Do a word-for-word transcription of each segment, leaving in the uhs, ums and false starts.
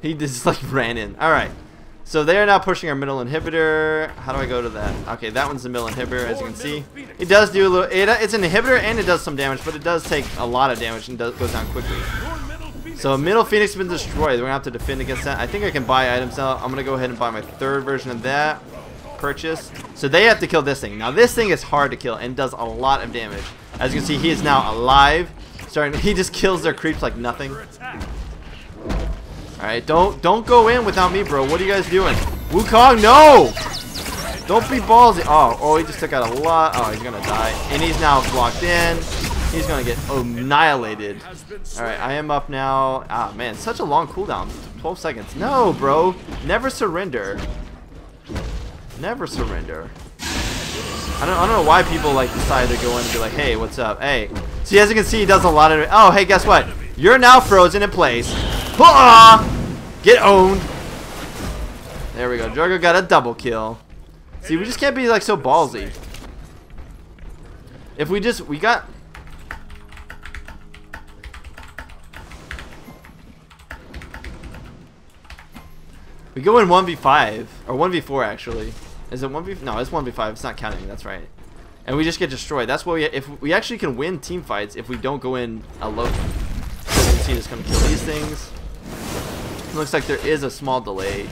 He just like ran in. Alright. So they're now pushing our middle inhibitor. How do I go to that? Okay, that one's the middle inhibitor, as you can see. It does do a little... It, it's an inhibitor and it does some damage, but it does take a lot of damage and does, goes down quickly. So middle Phoenix has been destroyed. We're going to have to defend against that. I think I can buy items now. I'm going to go ahead and buy my third version of that. Purchase. So they have to kill this thing. Now this thing is hard to kill and does a lot of damage. As you can see, he is now alive. Starting, he just kills their creeps like nothing. Alright, don't don't go in without me, bro. What are you guys doing? Wukong, no! Don't be ballsy. Oh, oh, he just took out a lot. Oh, he's gonna die. And he's now blocked in. He's gonna get annihilated. Alright, I am up now. Ah, man, such a long cooldown. twelve seconds. No, bro. Never surrender. Never surrender. I don't, I don't know why people like decide to go in and be like, hey, what's up? Hey. See, as you can see, he does a lot of... Oh, hey, guess what? You're now frozen in place. Get owned. There we go. Drago got a double kill. See, we just can't be like so ballsy. If we just, we got. We go in one v five or one v four actually. Is it one v? No, it's one v five. It's not counting. That's right. And we just get destroyed. That's why we. If we actually can win team fights, if we don't go in alone. So you can see, just gonna kill these things. Looks like there is a small delay.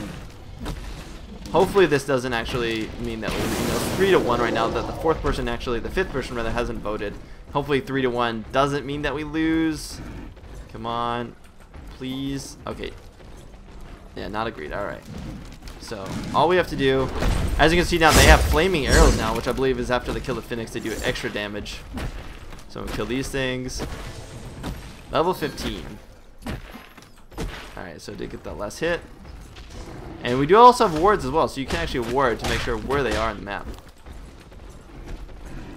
Hopefully this doesn't actually mean that we're, you know, three to one right now, that the fourth person actually, the fifth person rather, hasn't voted. Hopefully three to one doesn't mean that we lose. Come on, please. Okay. Yeah, not agreed. All right. So all we have to do, as you can see now, they have flaming arrows now, which I believe is after they kill the Phoenix, they do extra damage. So we kill these things. Level fifteen. Alright, so I did get that last hit. And we do also have wards as well, so you can actually ward to make sure where they are in the map.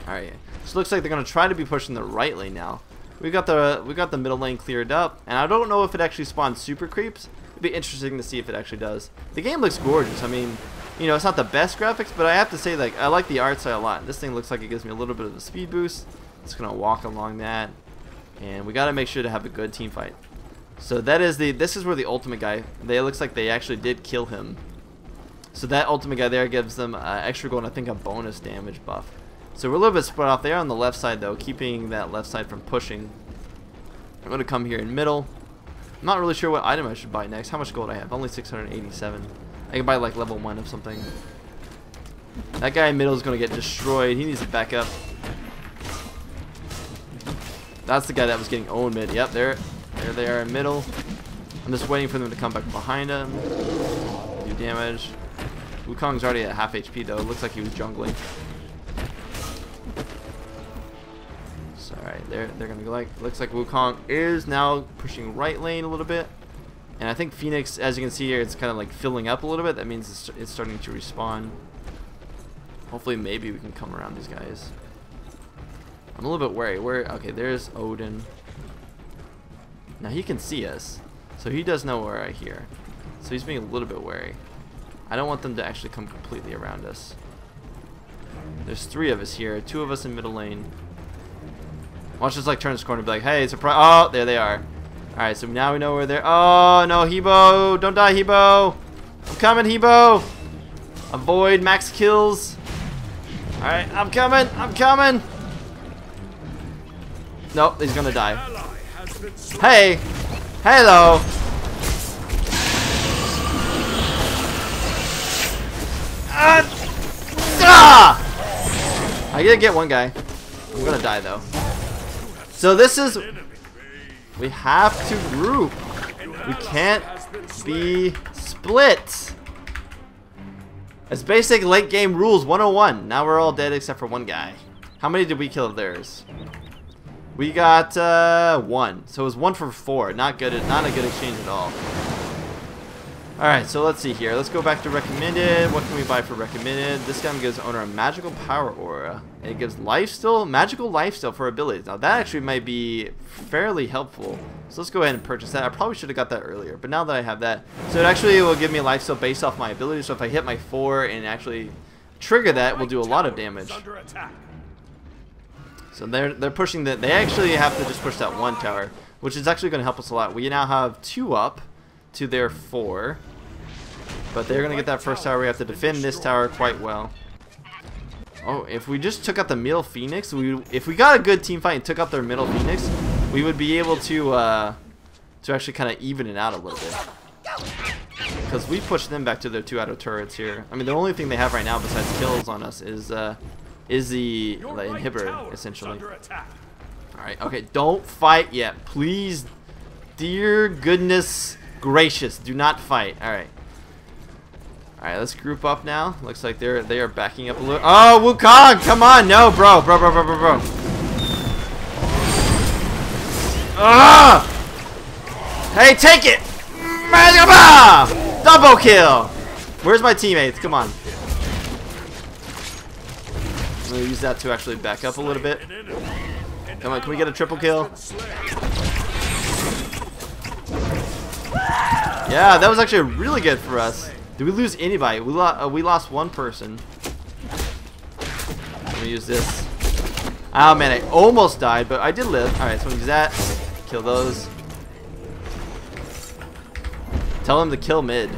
Alright, so looks like they're going to try to be pushing the right lane now. We got the we got the middle lane cleared up, and I don't know if it actually spawns super creeps. It'd be interesting to see if it actually does. The game looks gorgeous. I mean, you know, it's not the best graphics, but I have to say, like, I like the art style a lot. This thing looks like it gives me a little bit of a speed boost. It's going to walk along that, and we got to make sure to have a good team fight. So that is the, this is where the ultimate guy, they looks like they actually did kill him. So that ultimate guy there gives them uh, extra gold and I think a bonus damage buff. So we're a little bit split off there on the left side though, keeping that left side from pushing. I'm going to come here in middle. I'm not really sure what item I should buy next. How much gold I have? Only six hundred eighty-seven. I can buy like level one of something. That guy in middle is going to get destroyed. He needs to back up. That's the guy that was getting owned mid. Yep, there. There they are in middle. I'm just waiting for them to come back behind him. Do damage. Wukong's already at half H P though. It looks like he was jungling. So alright, they're they're gonna go like looks like Wukong is now pushing right lane a little bit. And I think Phoenix, as you can see here, it's kinda like filling up a little bit. That means it's, it's starting to respawn. Hopefully maybe we can come around these guys. I'm a little bit wary. Where okay, there's Odin. Now he can see us, so he does know we're right here. So he's being a little bit wary. I don't want them to actually come completely around us. There's three of us here, two of us in middle lane. Watch this like turn this corner and be like, hey, surprise! Oh, there they are. Alright, so now we know where they're... Oh, no, Hebo! Don't die, Hebo! I'm coming, Hebo! Avoid max kills. Alright, I'm coming! I'm coming! Nope, he's gonna die. Hey! Hello! Ah! Ah! I did get one guy. I'm gonna die though. So this is... We have to group. We can't be split. It's basic late game rules one oh one. Now we're all dead except for one guy. How many did we kill of theirs? We got uh, one, so it was one for four. Not good, not a good exchange at all. All right, so let's see here. Let's go back to recommended. What can we buy for recommended? This guy gives owner a magical power aura, and it gives lifesteal, magical lifesteal for abilities. Now that actually might be fairly helpful. So let's go ahead and purchase that. I probably should have got that earlier, but now that I have that, so it actually will give me lifesteal based off my ability. So if I hit my four and actually trigger that, will do a lot of damage. So they're, they're pushing that. They actually have to just push that one tower, which is actually going to help us a lot. We now have two up. to their four. But they're going to get that first tower. We have to defend this tower quite well. Oh, if we just took out the middle Phoenix, we if we got a good team fight and took out their middle Phoenix, we would be able to uh, to actually kind of even it out a little bit. Because we pushed them back to their two auto turrets here. I mean, the only thing they have right now besides kills on us is uh, is the, the inhibitor, essentially. All right, okay, don't fight yet, please. Dear goodness gracious, do not fight. All right. Alright, let's group up now. Looks like they're they are backing up a little. Oh, Wukong! Come on! No, bro, bro, bro, bro, bro, bro. Ah! Hey, take it! Double kill! Where's my teammates? Come on. I'm gonna use that to actually back up a little bit. Come on, can we get a triple kill? Yeah, that was actually really good for us. Did we lose anybody? We, lo uh, we lost one person. Let me use this. Oh man, I almost died, but I did live. Alright, so we use that. Kill those. Tell him to kill mid.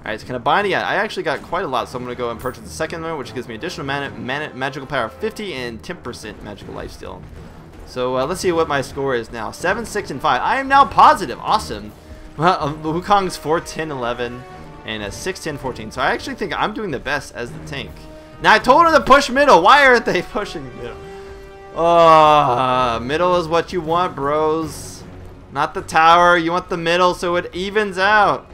Alright, so can I bind again? I actually got quite a lot, so I'm going to go and purchase the second one, which gives me additional mana, mana magical power of fifty and ten percent magical lifesteal. So uh, let's see what my score is now. seven, six, and five. I am now positive. Awesome. Well, Wukong's four, ten, eleven, and a six, ten, fourteen. So I actually think I'm doing the best as the tank. Now I told her to push middle. Why aren't they pushing middle? Uh, middle is what you want, bros. Not the tower. You want the middle so it evens out.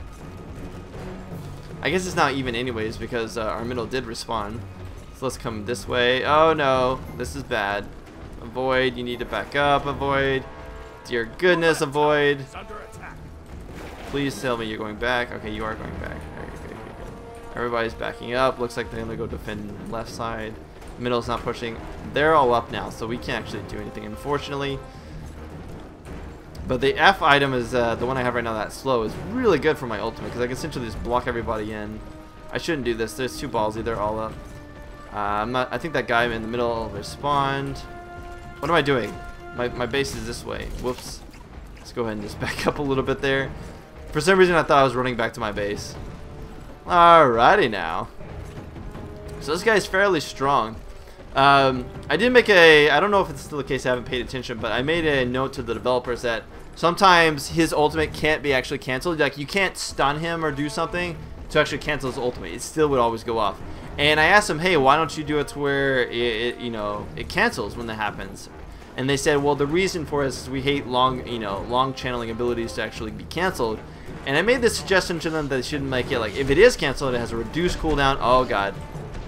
I guess it's not even anyways because uh, our middle did respawn. So let's come this way. Oh no, this is bad. Avoid. You need to back up. Avoid. Dear goodness, avoid. Please tell me you're going back. Okay, you are going back. Okay, okay, okay. Everybody's backing up. Looks like they're going to go defend left side. Middle's not pushing. They're all up now, so we can't actually do anything, unfortunately. But the F item is uh, the one I have right now that's slow. Is really good for my ultimate because I can essentially just block everybody in. I shouldn't do this. There's two ballsy. They're all up. Uh, I'm not, I think that guy in the middle respawned. What am I doing? My, my base is this way. Whoops. Let's go ahead and just back up a little bit there. For some reason, I thought I was running back to my base. Alrighty now. So this guy's fairly strong. Um, I did make a... I don't know if it's still the case, I haven't paid attention, but I made a note to the developers that sometimes his ultimate can't be actually canceled. Like, you can't stun him or do something to actually cancel his ultimate. It still would always go off. And I asked him, hey, why don't you do it to where it, it you know, it cancels when that happens? And they said, well, the reason for it is we hate long, you know, long channeling abilities to actually be canceled. And I made the suggestion to them that they shouldn't make it like, if it is canceled, it has a reduced cooldown. Oh god,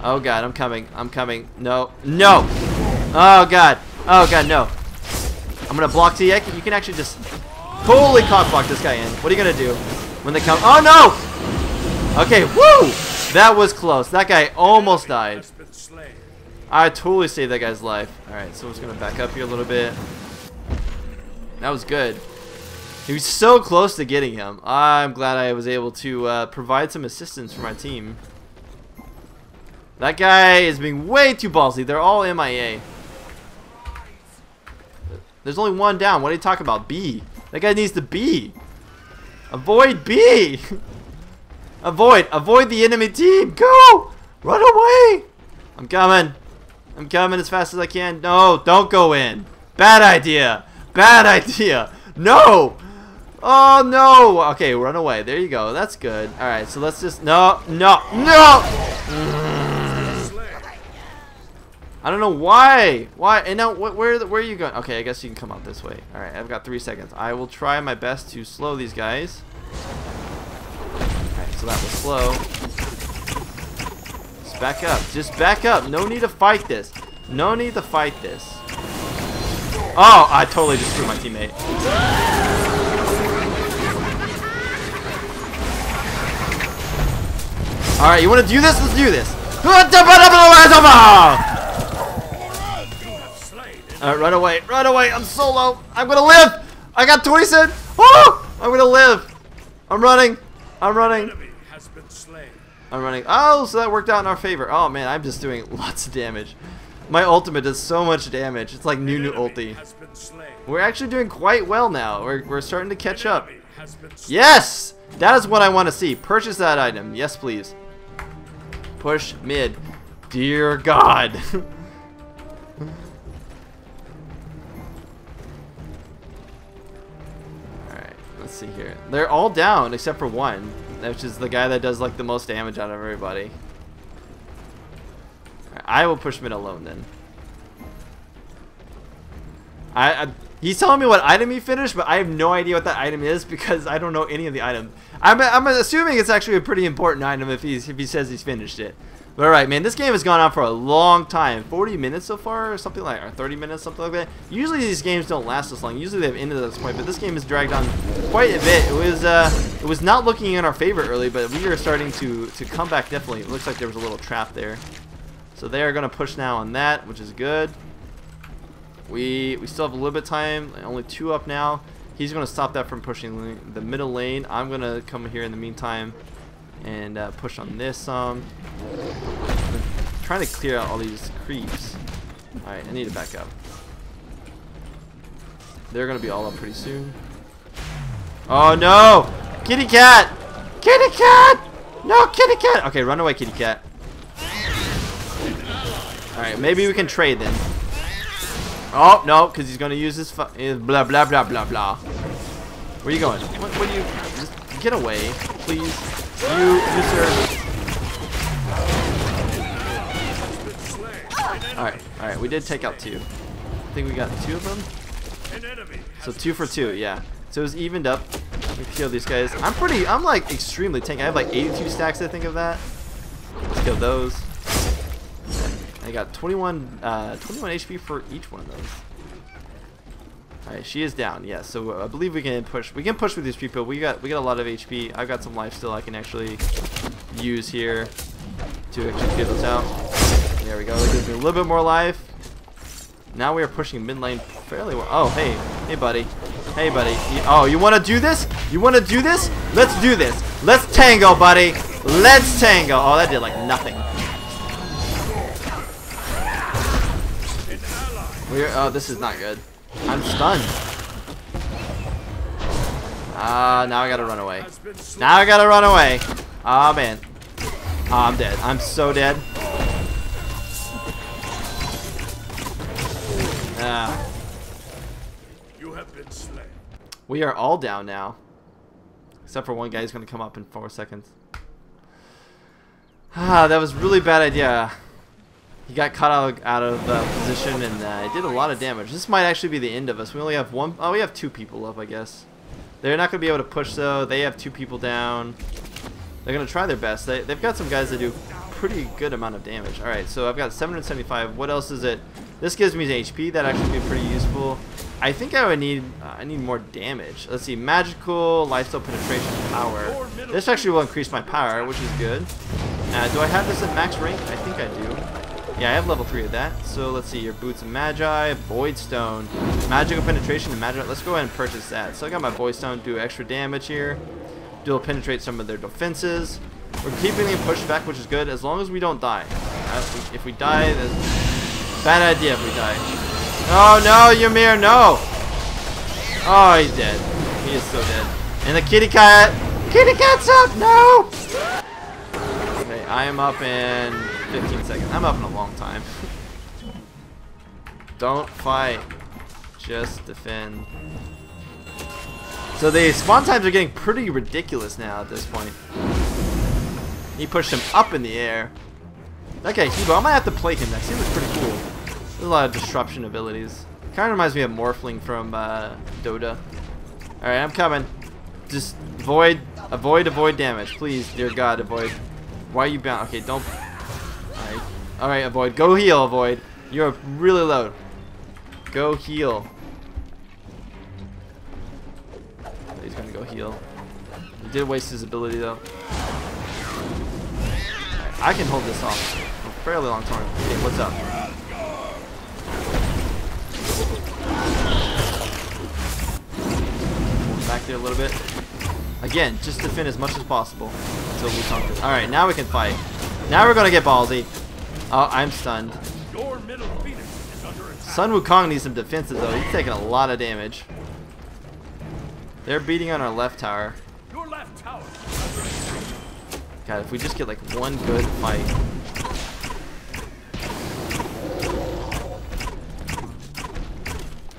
oh god, I'm coming, I'm coming. No, no. Oh god, oh god, no. I'm gonna block T. I can, you can actually just totally cock block this guy in. What are you gonna do when they come? Oh no. Okay, woo. That was close. That guy almost died. I totally saved that guy's life. Alright, so I'm just going to back up here a little bit. That was good. He was so close to getting him. I'm glad I was able to uh, provide some assistance for my team. That guy is being way too ballsy. They're all M I A. There's only one down. What are you talking about? B. That guy needs to B. Avoid B. Avoid. Avoid the enemy team. Go. Run away. I'm coming. I'm coming as fast as I can. No, don't go in. Bad idea. Bad idea. No. Oh, no. Okay, run away. There you go. That's good. All right, so let's just... No, no, no. I don't know why. Why? And now, wh where, where are you going? Okay, I guess you can come out this way. All right, I've got three seconds. I will try my best to slow these guys. All right, so that was slow. Back up. Just back up. No need to fight this. No need to fight this. Oh, I totally just screwed my teammate. Alright, you want to do this? Let's do this. Alright, run away. Run away. I'm solo. I'm going to live. I got Toyson. Oh, I'm going to live. I'm running. I'm running. I'm running. Oh, so that worked out in our favor. Oh man, I'm just doing lots of damage. My ultimate does so much damage. It's like new new ulti. We're actually doing quite well now. We're, we're starting to catch up. Yes! That is what I want to see. Purchase that item. Yes, please. Push mid. Dear God. Alright, let's see here. They're all down except for one, which is the guy that does like the most damage out of everybody. Right, I will push mid alone then. I, I He's telling me what item he finished, but I have no idea what that item is because I don't know any of the items. I'm, I'm assuming it's actually a pretty important item if, he's, if he says he's finished it. But alright, man, this game has gone on for a long time. forty minutes so far or something like or thirty minutes, something like that. Usually these games don't last this long. Usually they've ended at this point, but this game has dragged on quite a bit. It was uh, it was not looking in our favor early, but we are starting to, to come back definitely. It looks like there was a little trap there. So they are going to push now on that, which is good. We, we still have a little bit of time, only two up now. He's going to stop that from pushing the middle lane. I'm going to come here in the meantime and uh, push on this some. Um, trying to clear out all these creeps. Alright, I need to back up. They're going to be all up pretty soon. Oh no! Kitty cat! Kitty cat! No, kitty cat! Okay, run away, kitty cat. Alright, maybe we can trade then. Oh, no, because he's going to use his fu- blah, blah, blah, blah, blah. Where are you going? What, what are you? Just get away, please. You, you, sir. Alright, alright, we did take out two. I think we got two of them. So two for two, yeah. So it was evened up. We killed these guys. I'm pretty, I'm like extremely tanky. I have like eighty-two stacks, I think, of that. Let's kill those. I got twenty-one H P for each one of those. Alright, she is down. Yes, yeah, so I believe we can push. We can push with these people. We got we got a lot of H P. I've got some life still I can actually use here to actually get those out. There we go. That gives me a little bit more life. Now we are pushing mid lane fairly well. Oh, hey, hey, buddy, hey, buddy. Oh, you want to do this? You want to do this? Let's do this. Let's tango, buddy. Let's tango. Oh, that did like nothing. We're, oh, this is not good. I'm stunned. Ah, uh, now I gotta run away. Now I gotta run away. Ah, oh, man. Oh, I'm dead. I'm so dead. Ah. You have been slain. We are all down now, except for one guy who's gonna come up in four seconds. Ah, that was a really bad idea. He got caught out, out of uh, position and uh, did a lot of damage. This might actually be the end of us. We only have one. Oh, we have two people up, I guess. They're not going to be able to push, though. They have two people down. They're going to try their best. They, they've got some guys that do pretty good amount of damage. All right, so I've got seven hundred seventy-five. What else is it? This gives me H P. That actually be pretty useful. I think I would need uh, I need more damage. Let's see. Magical, lifesteal, penetration, power. This actually will increase my power, which is good. Uh, do I have this at max rank? I think I do. Yeah, I have level three of that. So let's see, your Boots of Magi, Void Stone, Magical Penetration, and Magic. Let's go ahead and purchase that. So I got my Void Stone, do extra damage here. Dual Penetrate some of their defenses. We're keeping them pushed back, which is good, as long as we don't die. If we, if we die, that's a bad idea if we die. Oh no, Ymir, no! Oh, he's dead. He is so dead. And the kitty cat! Kitty cat's up! No! Okay, I am up in fifteen seconds. I'm up in a long time. Don't fight. Just defend. So the spawn times are getting pretty ridiculous now at this point. He pushed him up in the air. Okay, Hebo. I might have to play him next. He looks pretty cool. There's a lot of disruption abilities. Kind of reminds me of Morphling from uh, Dota. Alright, I'm coming. Just avoid, avoid, avoid damage. Please, dear God, avoid. Why are you bound? Okay, don't... Alright, Avoid. Go heal, Avoid. You're really low. Go heal. He's gonna go heal. He did waste his ability, though. Right, I can hold this off for a fairly long time. Okay, what's up? Back there a little bit. Again, just defend as much as possible until we conquer. Alright, now we can fight. Now we're gonna get ballsy. Oh, I'm stunned. Sun Wukong needs some defenses though. He's taking a lot of damage. They're beating on our left tower. Your left tower. God, if we just get like one good fight.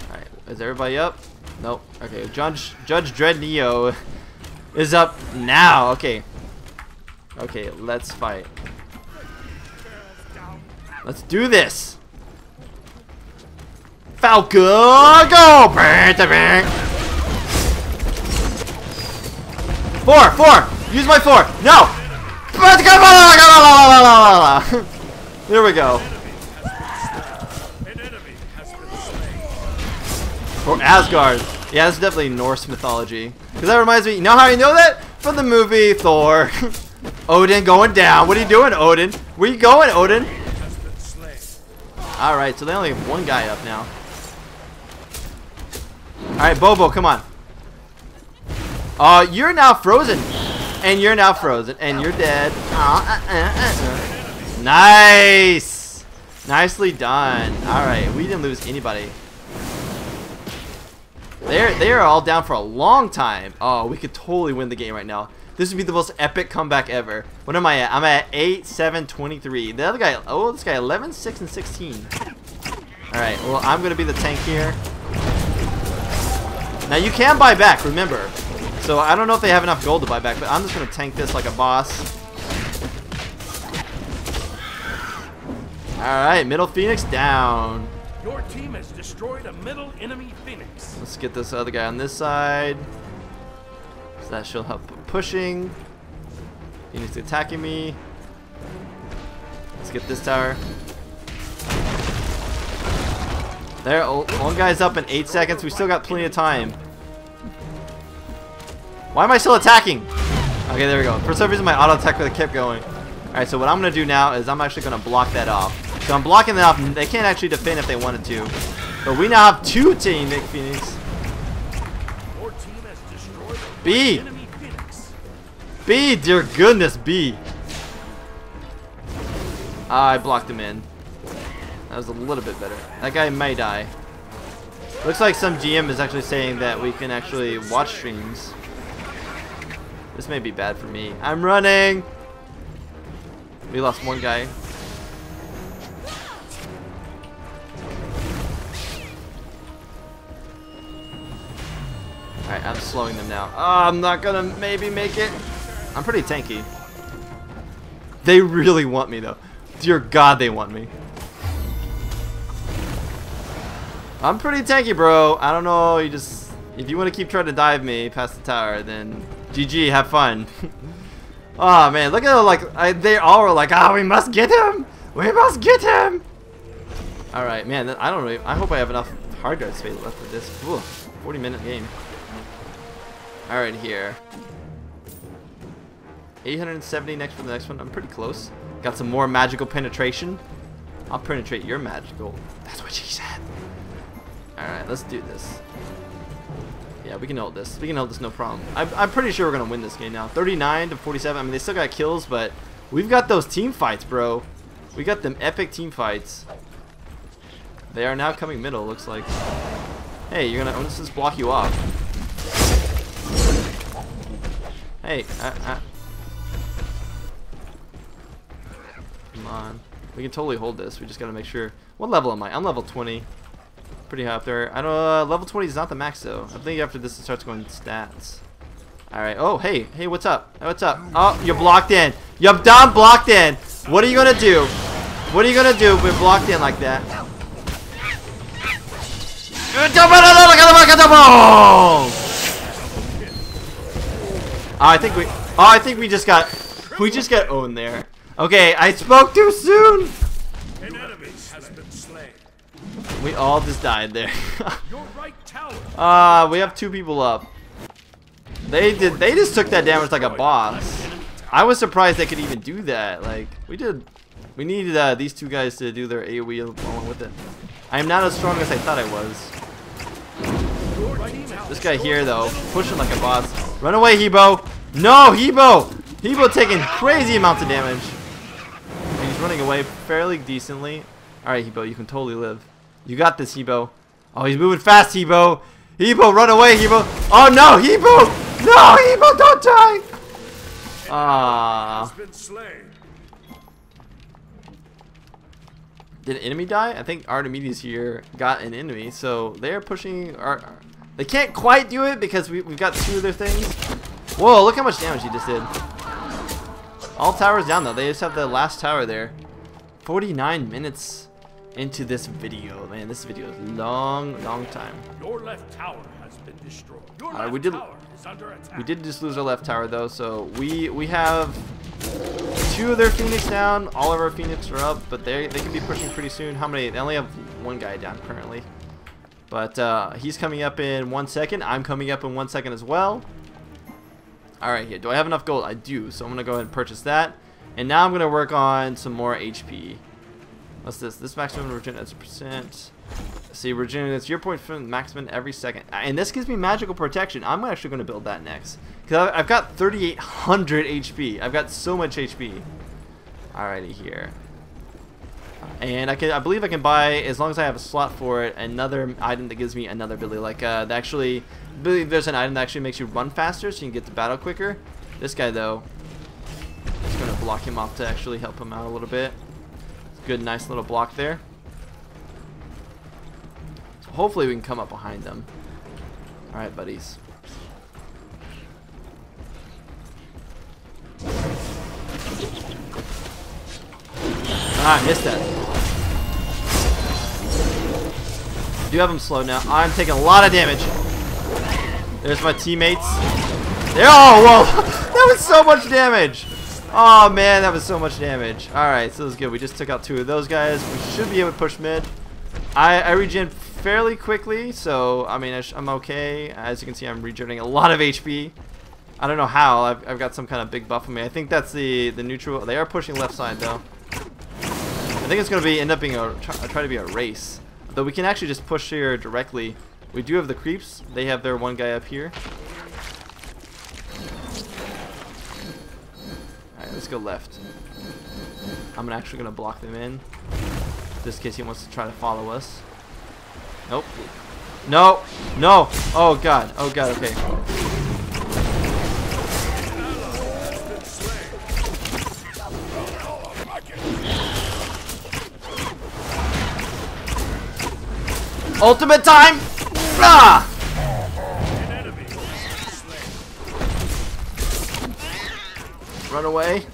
Alright, is everybody up? Nope. Okay, Judge Judge Dredd Neo is up now. Okay. Okay, let's fight. Let's do this. Falco, go! Four, four. Use my four. No. There we go. Or Asgard. Yeah, that's definitely Norse mythology. Cause that reminds me. You know how I know that? From the movie Thor. Odin going down. What are you doing, Odin? Where you going, Odin? Alright, so they only have one guy up now. Alright, Bobo, come on. Uh, you're now frozen. And you're now frozen. And you're dead. Uh, uh, uh, uh. Nice! Nicely done. Alright, we didn't lose anybody. They're, they are all down for a long time. Oh, we could totally win the game right now. This would be the most epic comeback ever. What am I at? I'm at eight, seven, twenty-three. The other guy, oh, this guy, eleven, six, and sixteen. Alright, well, I'm going to be the tank here. Now, you can buy back, remember. So, I don't know if they have enough gold to buy back, but I'm just going to tank this like a boss. Alright, middle Phoenix down. Your team has destroyed a middle enemy Phoenix. Let's get this other guy on this side. So that should help pushing. Phoenix attacking me. Let's get this tower. There, one guy's up in eight seconds. We still got plenty of time. Why am I still attacking? Okay, there we go. For some reason, my auto attack really kept going. All right, so what I'm gonna do now is I'm actually gonna block that off. So I'm blocking that off. They can't actually defend if they wanted to. But we now have two team Nick Phoenix. B, B, dear goodness, B. I blocked him in. That was a little bit better. That guy may die. Looks like some G M is actually saying that we can actually watch streams. This may be bad for me. I'm running. We lost one guy. Alright, I'm slowing them now. Oh, I'm not gonna maybe make it. I'm pretty tanky. They really want me though. Dear God, they want me. I'm pretty tanky, bro. I don't know, you just... If you want to keep trying to dive me past the tower, then G G, have fun. Oh man, look at them, like, I, they all were like, ah, oh, we must get him! We must get him! Alright, man, I don't really... I hope I have enough hard drive space left for this. Ooh, forty minute game. Alright, here. eight hundred seventy next for the next one. I'm pretty close. Got some more magical penetration. I'll penetrate your magical. That's what she said. Alright, let's do this. Yeah, we can hold this. We can hold this, no problem. I, I'm pretty sure we're going to win this game now. thirty-nine to forty-seven. I mean, they still got kills, but we've got those team fights, bro. We got them epic team fights. They are now coming middle, looks like. Hey, you're going to... I'm just gonna block you off. Hey, I, I. Come on. We can totally hold this. We just gotta make sure. What level am I? I'm level twenty. Pretty high up there. I don't know. Uh, level twenty is not the max though. I think after this it starts going stats. Alright. Oh, hey. Hey, what's up? Hey, what's up? Oh, you're blocked in. You're done blocked in. What are you gonna do? What are you gonna do if we're blocked in like that? Oh! Oh, I think we. Oh, I think we just got. We just got owned there. Okay, I spoke too soon. An enemy has been slain. We all just died there. Ah, uh, we have two people up. They did. They just took that damage like a boss. I was surprised they could even do that. Like we did. We needed uh, these two guys to do their AoE along with it. I am not as strong as I thought I was. This guy here though, pushing like a boss. Run away, Hebo! No, Hebo! Hebo taking crazy amounts of damage. He's running away fairly decently. Alright, Hebo, you can totally live. You got this, Hebo. Oh, he's moving fast, Hebo. Hebo, run away, Hebo. Oh, no, Hebo. No, Hebo, don't die. Ah. Did an enemy die? I think Artemides here got an enemy, so they're pushing. Our, they can't quite do it because we, we've got two of their things. Whoa, look how much damage he just did. All towers down, though. They just have the last tower there. forty-nine minutes into this video. Man, this video is long, long time. Your left tower has been destroyed. Your left uh, we did, tower is under attack. We did just lose our left tower, though, so we we have two of their Phoenix down. All of our Phoenix are up, but they they can be pushing pretty soon. How many? They only have one guy down currently. But uh, he's coming up in one second. I'm coming up in one second as well. All right, here. Do I have enough gold? I do, so I'm going to go ahead and purchase that. And now I'm going to work on some more H P. What's this? This maximum regenerates percent. See, regenerates your point from maximum every second. And this gives me magical protection. I'm actually going to build that next. Because I've got thirty-eight hundred H P. I've got so much H P. Alrighty, here. And I can, I believe I can buy, as long as I have a slot for it, another item that gives me another ability. Like, uh, the actually, I believe there's an item that actually makes you run faster so you can get to battle quicker. This guy, though, it's going to block him off to actually help him out a little bit. Good, nice little block there. So hopefully we can come up behind them. All right, buddies. Ah, I missed that. I do have him slow now. I'm taking a lot of damage. There's my teammates. They're, oh, whoa! That was so much damage! Oh, man, that was so much damage. Alright, so that's good. We just took out two of those guys. We should be able to push mid. I, I regen fairly quickly, so, I mean, I sh I'm okay. As you can see, I'm regenerating a lot of H P. I don't know how. I've, I've got some kind of big buff on me. I think that's the, the neutral. They are pushing left side, though. I think it's going to be end up being a try, try to be a race. Though we can actually just push here directly. We do have the creeps. They have their one guy up here. Alright, let's go left. I'm actually going to block them in. Just in case he wants to try to follow us. Nope. No! No! Oh god. Oh god, okay. Ultimate time! Ah! Run away.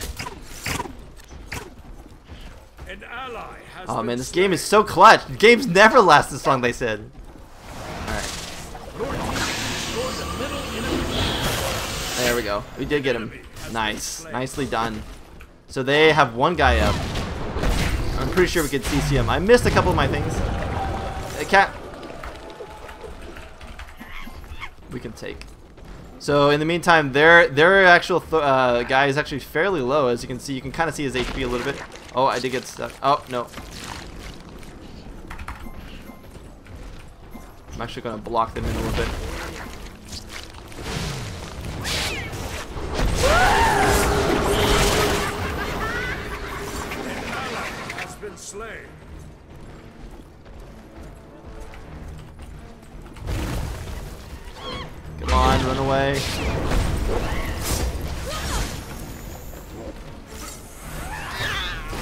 An ally has oh man, this game is so clutch. Games never last this long, they said. Alright. There we go. We did get him. Nice. Nicely done. So they have one guy up. I'm pretty sure we could C C him. I missed a couple of my things. Cat. We can take. So in the meantime, their their actual th uh, guy is actually fairly low, as you can see. You can kind of see his H P a little bit. Oh, I did get stuck. Oh no. I'm actually gonna block them in a little bit. An ally has been slain. Run away.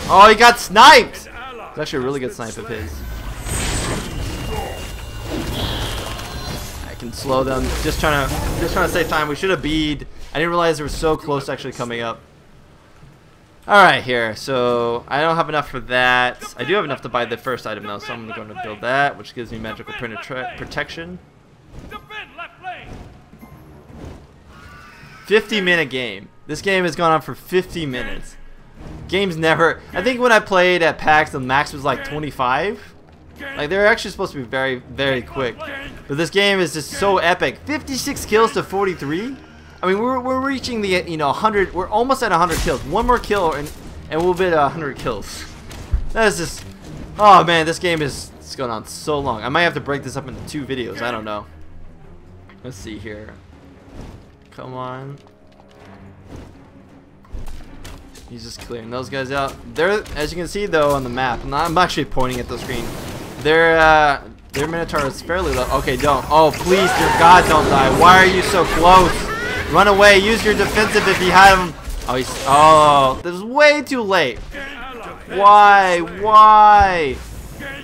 Oh, he got sniped! It's actually a really good snipe of his. I can slow them. Just trying to, just trying to save time. We should have bead. I didn't realize they were so close to actually coming up. All right, here. So I don't have enough for that. I do have enough to buy the first item though, so I'm going to build that, which gives me magical protection. fifty minute game. This game has gone on for fifty minutes. Games never. I think when I played at PAX, the max was like twenty-five. Like they're actually supposed to be very, very quick. But this game is just so epic. fifty-six kills to forty-three. I mean, we're we're reaching the you know one hundred. We're almost at one hundred kills. One more kill and and we'll be at one hundred kills. That is just. Oh man, this game is it's going on so long. I might have to break this up into two videos. I don't know. Let's see here. Come on. He's just clearing those guys out. They're, as you can see though on the map, and I'm actually pointing at the screen. Their uh, their Minotaur is fairly low. Okay, don't. Oh, please, dear God, don't die. Why are you so close? Run away. Use your defensive if you had him. Oh, he's, oh, this is way too late. Why? Why?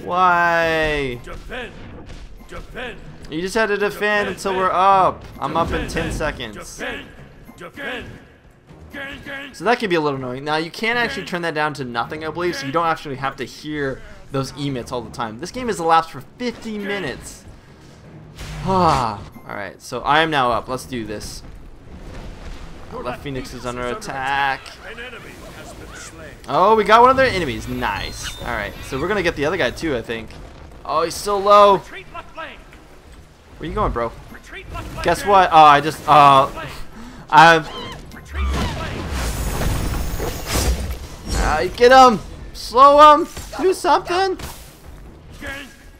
Why? You just had to defend until we're up. I'm up in ten seconds. So that can be a little annoying. Now you can actually turn that down to nothing, I believe, so you don't actually have to hear those emits all the time. This game has elapsed for fifty minutes. Ah. Alright, so I am now up. Let's do this. Our left Phoenix is under attack. Oh, we got one of their enemies. Nice. Alright, so we're gonna get the other guy too, I think. Oh, he's so low. Where you going, bro? Guess what? Oh, I just uh I've Uh, get him! Slow him! Do something!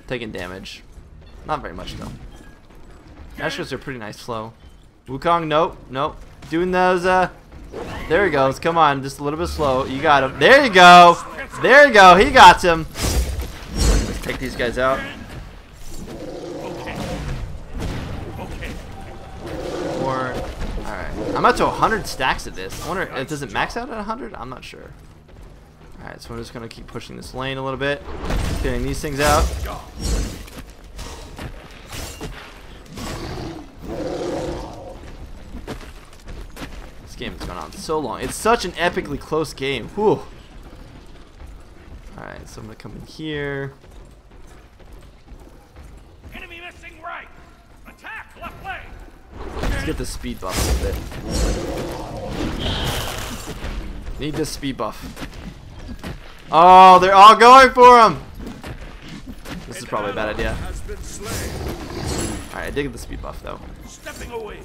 Taking damage. Not very much though. Ashers are pretty nice slow. Wukong, nope, nope. Doing those, uh... There he goes, come on, just a little bit slow. You got him. There you go! There you go, he got him! Let's take these guys out. Four. Alright, I'm up to one hundred stacks of this. I wonder, does it max out at one hundred? I'm not sure. Alright, so I'm just gonna keep pushing this lane a little bit, getting these things out. This game has gone on so long. It's such an epically close game. Whew. Alright, so I'm gonna come in here. Enemy missing right. Attack left lane. Let's get the speed buff a bit. Need this speed buff. Oh, they're all going for him! This is probably a bad idea. Alright, I did get the speed buff though. Stepping away.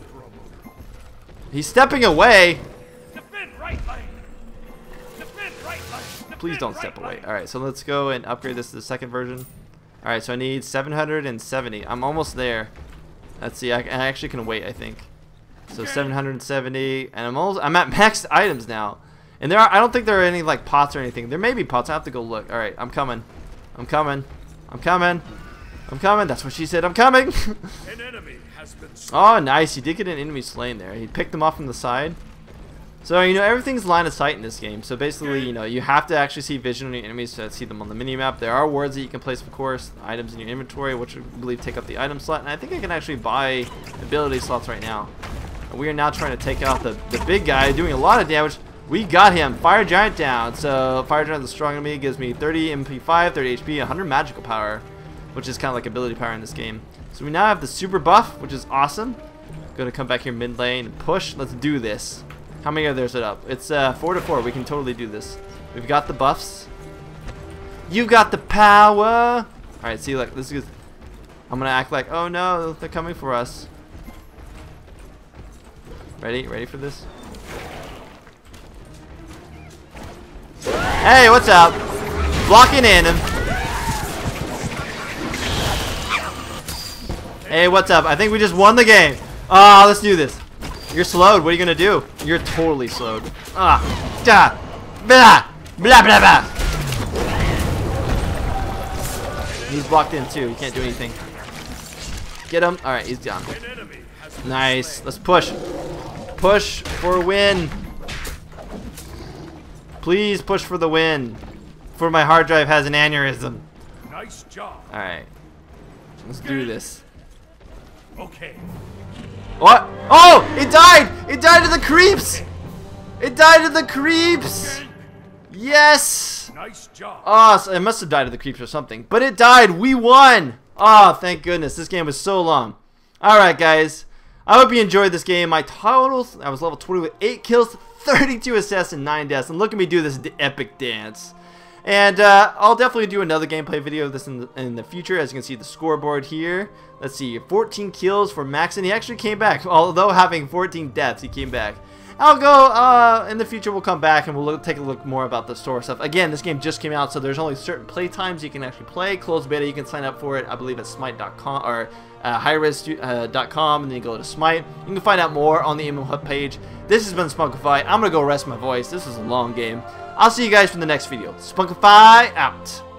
He's stepping away? Defend right lane. Defend right lane. Please don't step away. Alright, so let's go and upgrade this to the second version. Alright, so I need seven hundred seventy. I'm almost there. Let's see, I, I actually can wait, I think. So seven hundred seventy, and I'm almost, I'm at max items now. And there are, I don't think there are any like pots or anything. There may be pots. I have to go look. All right, I'm coming. I'm coming. I'm coming. I'm coming. That's what she said. I'm coming. An enemy has been oh, nice. He did get an enemy slain there. He picked them off from the side. So, you know, everything's line of sight in this game. So basically, you know, you have to actually see vision on your enemies to see them on the minimap. There are wards that you can place, of course, items in your inventory, which I believe take up the item slot. And I think I can actually buy ability slots right now. And we are now trying to take out the, the big guy, doing a lot of damage. We got him. Fire Giant down. So Fire Giant is strong on me. Gives me thirty M P five, thirty H P, one hundred magical power, which is kind of like ability power in this game. So we now have the super buff, which is awesome. Going to come back here mid lane and push. Let's do this. How many are there set up? It's uh, four to four. We can totally do this. We've got the buffs. You got the power. All right. See, like this is. I'm gonna act like, oh no, they're coming for us. Ready? Ready for this? Hey, what's up? Blocking in him. Hey, what's up? I think we just won the game. Ah, oh, let's do this. You're slowed. What are you gonna do? You're totally slowed. Ah, da, blah, blah, blah, blah. He's blocked in too. He can't do anything. Get him. All right, he's down. Nice. Let's push. Push for a win. Please push for the win. For my hard drive has an aneurysm. Nice job. All right, let's do this. Okay. What? Oh! It died! It died to the creeps! It died to the creeps! Yes! Nice job. Oh, so it must have died to the creeps or something. But it died. We won. Oh, thank goodness. This game was so long. All right, guys. I hope you enjoyed this game. My totals. I was level twenty with eight kills. thirty-two assists and nine deaths, and look at me do this epic dance. And uh, I'll definitely do another gameplay video of this in the, in the future. As you can see the scoreboard here. Let's see, fourteen kills for Max, and he actually came back. Although having fourteen deaths, he came back. I'll go, uh, in the future we'll come back and we'll look, take a look more about the store stuff. Again, this game just came out, so there's only certain play times you can actually play. Closed beta, you can sign up for it, I believe at smite dot com or uh, high res dot com, and then you go to Smite. You can find out more on the M M O Hub page. This has been Spunkify. I'm going to go rest my voice. This is a long game. I'll see you guys for the next video. Spunkify out.